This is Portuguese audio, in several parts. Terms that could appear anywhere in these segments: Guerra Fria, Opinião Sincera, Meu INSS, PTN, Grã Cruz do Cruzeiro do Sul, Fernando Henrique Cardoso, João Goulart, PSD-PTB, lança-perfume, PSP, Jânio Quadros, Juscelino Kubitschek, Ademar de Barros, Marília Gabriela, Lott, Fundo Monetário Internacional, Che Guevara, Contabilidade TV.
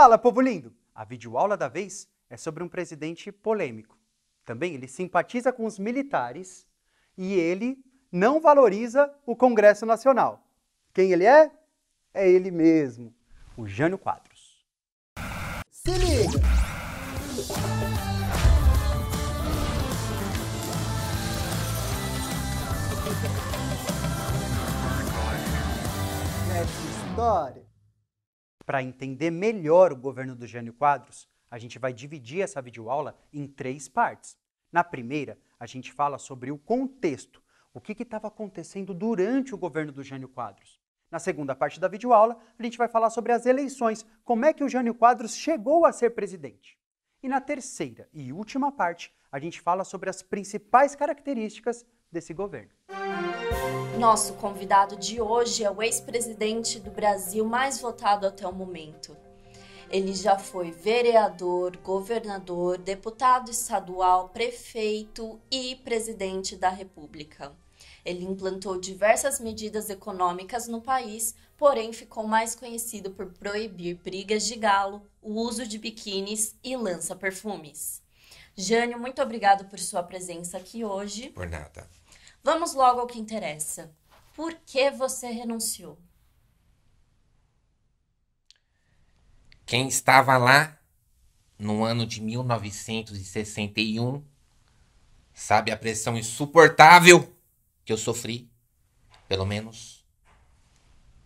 Fala, povo lindo! A videoaula da vez é sobre um presidente polêmico. Também ele simpatiza com os militares e ele não valoriza o Congresso Nacional. Quem ele é? É ele mesmo, o Jânio Quadros. Se liga! Essa história! Para entender melhor o governo do Jânio Quadros, a gente vai dividir essa videoaula em três partes. Na primeira, a gente fala sobre o contexto, o que estava acontecendo durante o governo do Jânio Quadros. Na segunda parte da videoaula, a gente vai falar sobre as eleições, como é que o Jânio Quadros chegou a ser presidente. E na terceira e última parte, a gente fala sobre as principais características desse governo. Nosso convidado de hoje é o ex-presidente do Brasil mais votado até o momento. Ele já foi vereador, governador, deputado estadual, prefeito e presidente da República. Ele implantou diversas medidas econômicas no país, porém ficou mais conhecido por proibir brigas de galo, o uso de biquínis e lança-perfumes. Jânio, muito obrigado por sua presença aqui hoje. Por nada. Vamos logo ao que interessa. Por que você renunciou? Quem estava lá no ano de 1961 sabe a pressão insuportável que eu sofri, pelo menos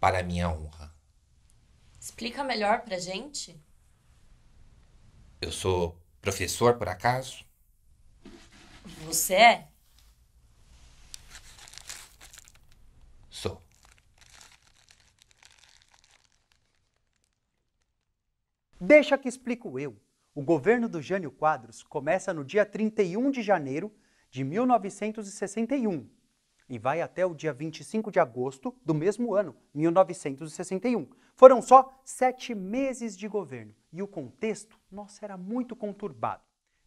para a minha honra. Explica melhor pra gente. Eu sou professor, por acaso? Você é? Deixa que explico eu. O governo do Jânio Quadros começa no dia 31 de janeiro de 1961 e vai até o dia 25 de agosto do mesmo ano, 1961. Foram só 7 meses de governo e o contexto, nossa, era muito conturbado.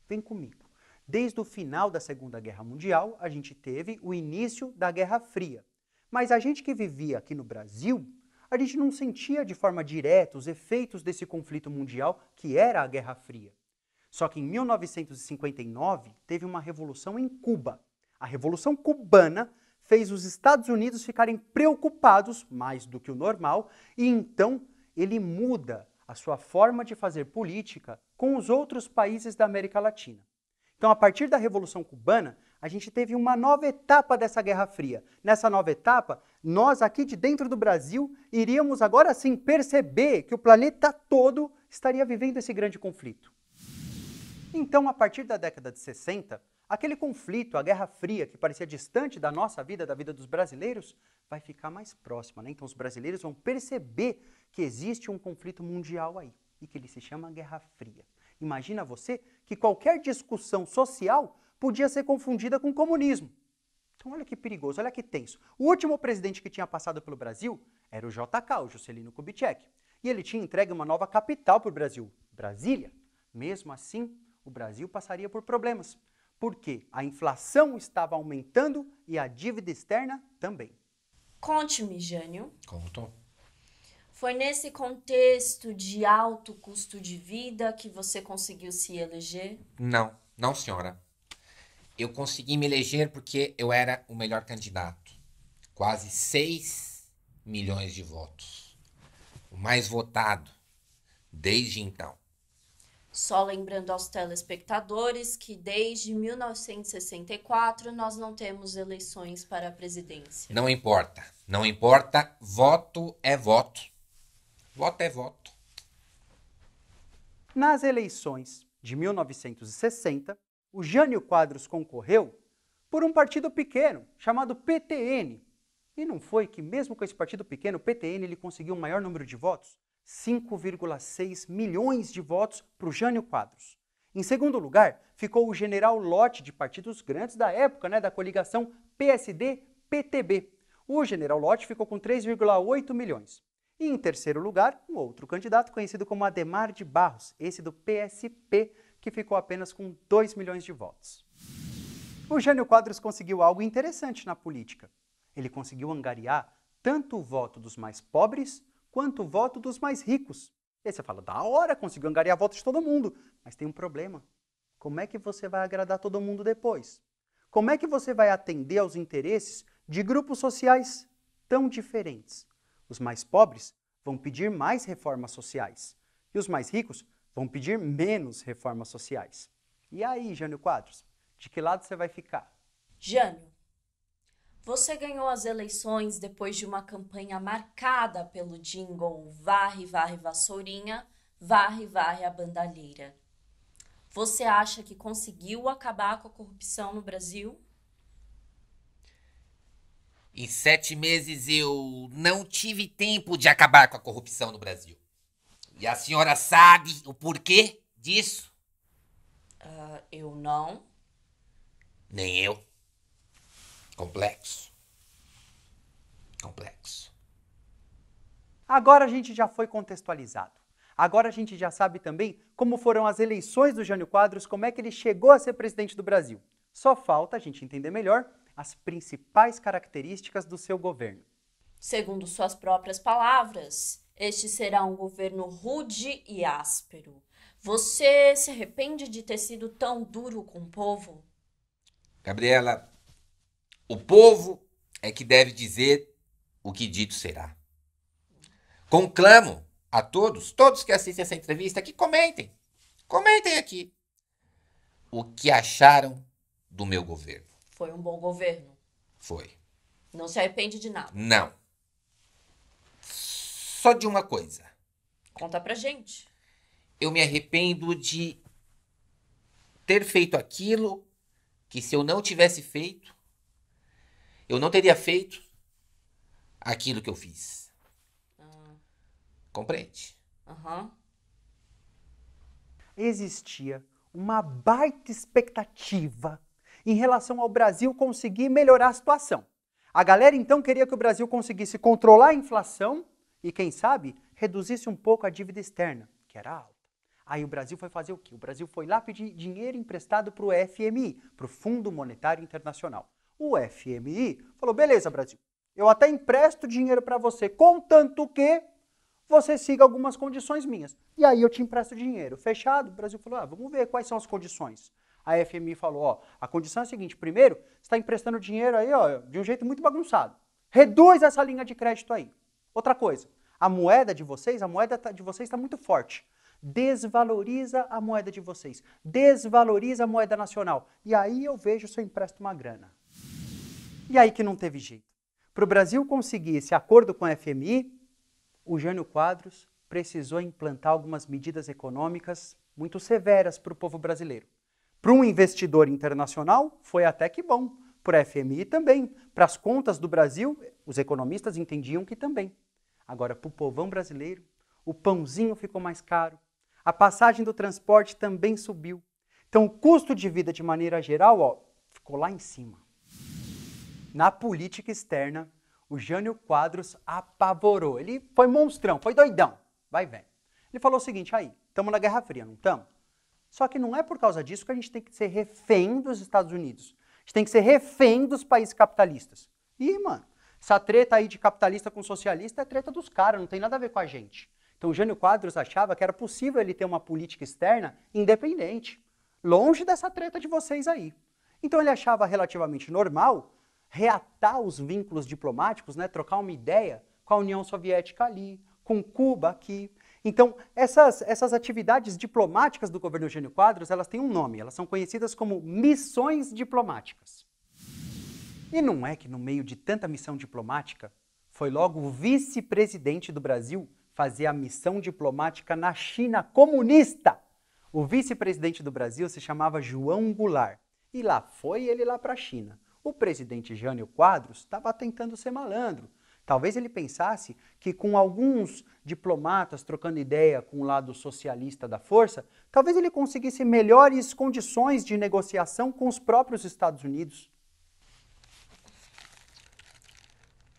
Vem comigo. Desde o final da Segunda Guerra Mundial, a gente teve o início da Guerra Fria. Mas a gente que vivia aqui no Brasil, a gente não sentia de forma direta os efeitos desse conflito mundial que era a Guerra Fria. Só que em 1959 teve uma revolução em Cuba. A Revolução Cubana fez os Estados Unidos ficarem preocupados, mais do que o normal, e então ele muda a sua forma de fazer política com os outros países da América Latina. Então, a partir da Revolução Cubana, a gente teve uma nova etapa dessa Guerra Fria. Nessa nova etapa, nós aqui de dentro do Brasil iríamos agora sim perceber que o planeta todo estaria vivendo esse grande conflito. Então, a partir da década de 60, aquele conflito, a Guerra Fria, que parecia distante da nossa vida, da vida dos brasileiros, vai ficar mais próxima, né? Então, os brasileiros vão perceber que existe um conflito mundial aí e que ele se chama Guerra Fria. Imagina você que qualquer discussão social podia ser confundida com comunismo. Então olha que perigoso, olha que tenso. O último presidente que tinha passado pelo Brasil era o JK, o Juscelino Kubitschek. E ele tinha entregue uma nova capital para o Brasil, Brasília. Mesmo assim, o Brasil passaria por problemas, porque a inflação estava aumentando e a dívida externa também. Conte-me, Jânio. Conto. Foi nesse contexto de alto custo de vida que você conseguiu se eleger? Não, não, senhora. Eu consegui me eleger porque eu era o melhor candidato. Quase 6 milhões de votos. O mais votado desde então. Só lembrando aos telespectadores que desde 1964 nós não temos eleições para a presidência. Não importa, não importa. Voto é voto. Voto é voto. Nas eleições de 1960, o Jânio Quadros concorreu por um partido pequeno chamado PTN. E não foi que mesmo com esse partido pequeno, o PTN ele conseguiu o maior número de votos? 5,6 milhões de votos para o Jânio Quadros. Em segundo lugar, ficou o general Lott de partidos grandes da época, né, da coligação PSD-PTB. O general Lott ficou com 3,8 milhões. E em terceiro lugar, um outro candidato conhecido como Ademar de Barros, esse do PSP, que ficou apenas com 2 milhões de votos. O Jânio Quadros conseguiu algo interessante na política. Ele conseguiu angariar tanto o voto dos mais pobres quanto o voto dos mais ricos. E aí você fala, da hora, conseguiu angariar votos de todo mundo. Mas tem um problema. Como é que você vai agradar todo mundo depois? Como é que você vai atender aos interesses de grupos sociais tão diferentes? Os mais pobres vão pedir mais reformas sociais. E os mais ricos vão pedir menos reformas sociais. E aí, Jânio Quadros, de que lado você vai ficar? Jânio, você ganhou as eleições depois de uma campanha marcada pelo jingle varre, varre, vassourinha, varre, varre a bandalheira. Você acha que conseguiu acabar com a corrupção no Brasil? Em 7 meses eu não tive tempo de acabar com a corrupção no Brasil. E a senhora sabe o porquê disso? Eu não. Nem eu. Complexo. Complexo. Agora a gente já foi contextualizado. Agora a gente já sabe também como foram as eleições do Jânio Quadros, como é que ele chegou a ser presidente do Brasil. Só falta a gente entender melhor as principais características do seu governo. Segundo suas próprias palavras, este será um governo rude e áspero. Você se arrepende de ter sido tão duro com o povo? Gabriela, o povo é que deve dizer o que dito será. Conclamo a todos que assistem essa entrevista, que comentem. Comentem aqui o que acharam do meu governo. Foi um bom governo? Foi. Não se arrepende de nada? Não. Só de uma coisa. Conta pra gente. Eu me arrependo de ter feito aquilo que, se eu não tivesse feito, eu não teria feito aquilo que eu fiz. Compreende? Uhum. Existia uma baita expectativa em relação ao Brasil conseguir melhorar a situação. A galera então queria que o Brasil conseguisse controlar a inflação e, quem sabe, reduzisse um pouco a dívida externa, que era alta. Aí o Brasil foi fazer o quê? O Brasil foi lá pedir dinheiro emprestado para o FMI, para o Fundo Monetário Internacional. O FMI falou, beleza, Brasil, eu até empresto dinheiro para você, contanto que você siga algumas condições minhas. E aí eu te empresto dinheiro. Fechado? O Brasil falou, ah, vamos ver quais são as condições. A FMI falou, ó, a condição é a seguinte, primeiro, você está emprestando dinheiro aí, ó, de um jeito muito bagunçado. Reduz essa linha de crédito aí. Outra coisa, a moeda de vocês está muito forte. Desvaloriza a moeda de vocês. Desvaloriza a moeda nacional. E aí eu vejo se eu empresto uma grana. E aí que não teve jeito. Para o Brasil conseguir esse acordo com a FMI, o Jânio Quadros precisou implantar algumas medidas econômicas muito severas para o povo brasileiro. Para um investidor internacional, foi até que bom. Para a FMI também. Para as contas do Brasil, os economistas entendiam que também. Agora, para o povão brasileiro, o pãozinho ficou mais caro, a passagem do transporte também subiu. Então, o custo de vida, de maneira geral, ó, ficou lá em cima. Na política externa, o Jânio Quadros apavorou. Ele foi monstrão, foi doidão. Vai ver. Ele falou o seguinte, aí, estamos na Guerra Fria, não estamos? Só que não é por causa disso que a gente tem que ser refém dos Estados Unidos. A gente tem que ser refém dos países capitalistas. Ih, mano, essa treta aí de capitalista com socialista é treta dos caras, não tem nada a ver com a gente. Então o Jânio Quadros achava que era possível ele ter uma política externa independente, longe dessa treta de vocês aí. Então ele achava relativamente normal reatar os vínculos diplomáticos, né, trocar uma ideia com a União Soviética ali, com Cuba aqui. Então, essas atividades diplomáticas do governo Jânio Quadros, elas têm um nome, elas são conhecidas como missões diplomáticas. E não é que no meio de tanta missão diplomática, foi logo o vice-presidente do Brasil fazer a missão diplomática na China comunista. O vice-presidente do Brasil se chamava João Goulart. E lá foi ele lá para a China. O presidente Jânio Quadros estava tentando ser malandro. Talvez ele pensasse que com alguns diplomatas trocando ideia com o lado socialista da força, talvez ele conseguisse melhores condições de negociação com os próprios Estados Unidos.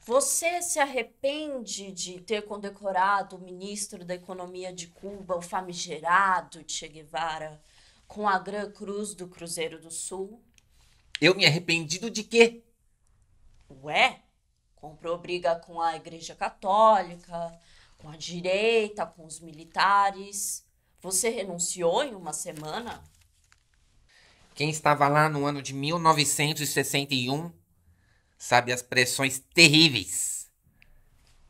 Você se arrepende de ter condecorado o ministro da Economia de Cuba, o famigerado Che Guevara, com a Grã Cruz do Cruzeiro do Sul? Eu me arrependido de quê? Ué? Comprou briga com a Igreja Católica, com a direita, com os militares. Você renunciou em uma semana? Quem estava lá no ano de 1961 sabe as pressões terríveis.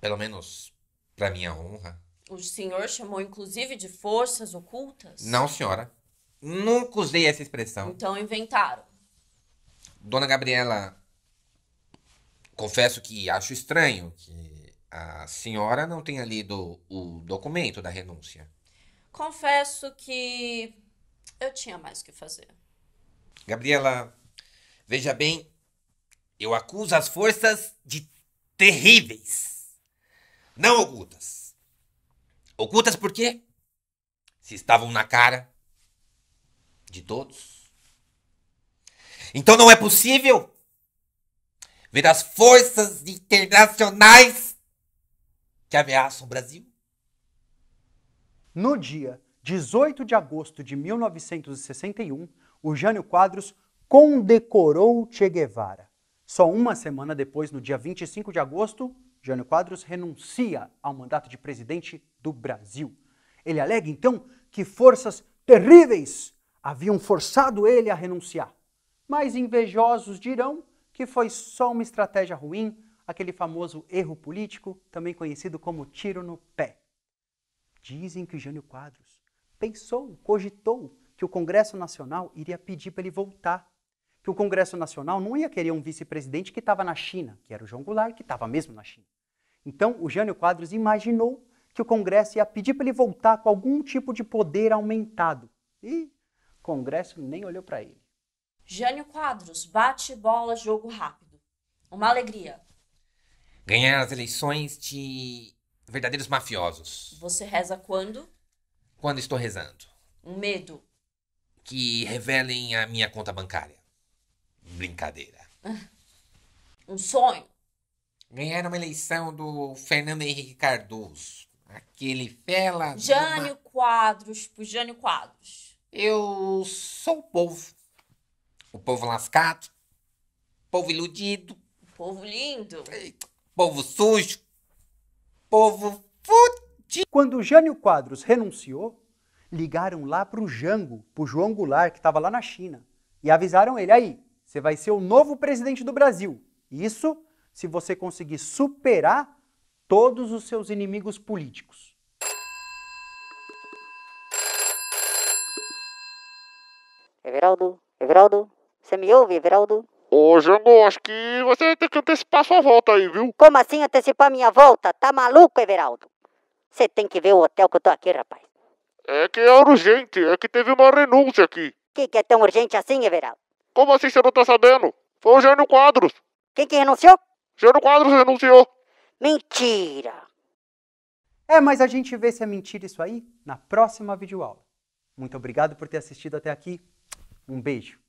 Pelo menos, para minha honra. O senhor chamou, inclusive, de forças ocultas? Não, senhora. Nunca usei essa expressão. Então inventaram. Dona Gabriela, confesso que acho estranho que a senhora não tenha lido o documento da renúncia. Confesso que eu tinha mais o que fazer. Gabriela, veja bem, eu acuso as forças de terríveis, não ocultas. Ocultas por quê? Se estavam na cara de todos. Então não é possível ver as forças internacionais que ameaçam o Brasil. No dia 18 de agosto de 1961, o Jânio Quadros condecorou Che Guevara. Só uma semana depois, no dia 25 de agosto, Jânio Quadros renuncia ao mandato de presidente do Brasil. Ele alega, então, que forças terríveis haviam forçado ele a renunciar. Mas invejosos dirão que foi só uma estratégia ruim, aquele famoso erro político, também conhecido como tiro no pé. Dizem que Jânio Quadros pensou, cogitou, que o Congresso Nacional iria pedir para ele voltar, que o Congresso Nacional não ia querer um vice-presidente que estava na China, que era o João Goulart, que estava mesmo na China. Então, o Jânio Quadros imaginou que o Congresso ia pedir para ele voltar com algum tipo de poder aumentado. E o Congresso nem olhou para ele. Jânio Quadros, bate bola, jogo rápido. Uma alegria. Ganhar as eleições de verdadeiros mafiosos. Você reza quando? Quando estou rezando. Um medo. Que revelem a minha conta bancária. Brincadeira. Um sonho. Ganhar uma eleição do Fernando Henrique Cardoso. Aquele fela... Jânio Quadros, pro Jânio Quadros. Eu sou o povo. O povo lascado. O povo iludido. O povo lindo. O povo sujo. O povo fudido. Quando Jânio Quadros renunciou, ligaram lá para o Jango, para o João Goulart, que estava lá na China, e avisaram ele, aí, você vai ser o novo presidente do Brasil. Isso se você conseguir superar todos os seus inimigos políticos. Everaldo, Everaldo, você me ouve, Everaldo? Ô, Jango, acho que você tem que antecipar sua volta aí, viu? Como assim antecipar minha volta? Tá maluco, Everaldo? Você tem que ver o hotel que eu tô aqui, rapaz. É que é urgente, é que teve uma renúncia aqui. Que é tão urgente assim, Everaldo? Como assim você não tá sabendo? Foi o Jânio Quadros. Quem que renunciou? Jânio Quadros renunciou. Mentira! É, mas a gente vê se é mentira isso aí na próxima videoaula. Muito obrigado por ter assistido até aqui. Um beijo.